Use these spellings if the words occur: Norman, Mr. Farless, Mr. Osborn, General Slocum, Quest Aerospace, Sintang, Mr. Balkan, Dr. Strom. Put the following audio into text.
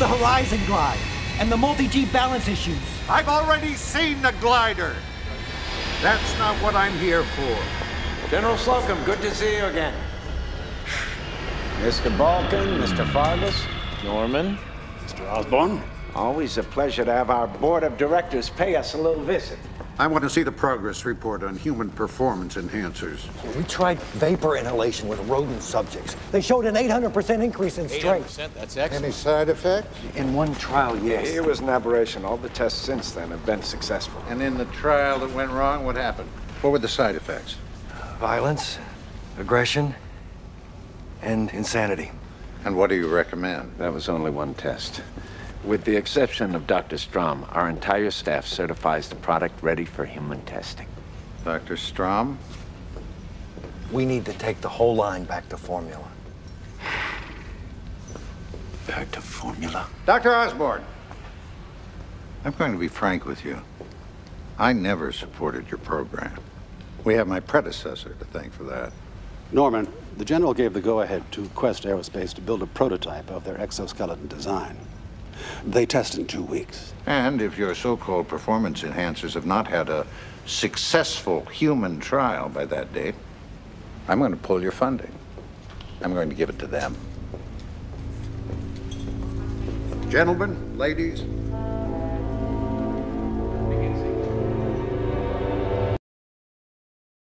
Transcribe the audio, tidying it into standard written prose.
of the Horizon Glide and the multi-G balance issues. I've already seen the glider. That's not what I'm here for. General Slocum, good to see you again. Mr. Balkan, Mr. Farless, Norman. Mr. Osborn. Always a pleasure to have our board of directors pay us a little visit. I want to see the progress report on human performance enhancers. We tried vapor inhalation with rodent subjects. They showed an 800% increase in strength. 800%? That's excellent. Any side effects? In one trial, yes. It was an aberration. All the tests since then have been successful. And in the trial that went wrong, what happened? What were the side effects? Violence, aggression, and insanity. And what do you recommend? That was only one test. With the exception of Dr. Strom, our entire staff certifies the product ready for human testing. Dr. Strom? We need to take the whole line back to formula. Back to formula? Dr. Osborn! I'm going to be frank with you. I never supported your program. We have my predecessor to thank for that. Norman, the General gave the go-ahead to Quest Aerospace to build a prototype of their exoskeleton design. They test in 2 weeks. And if your so-called performance enhancers have not had a successful human trial by that date, I'm going to pull your funding. I'm going to give it to them. Gentlemen, ladies.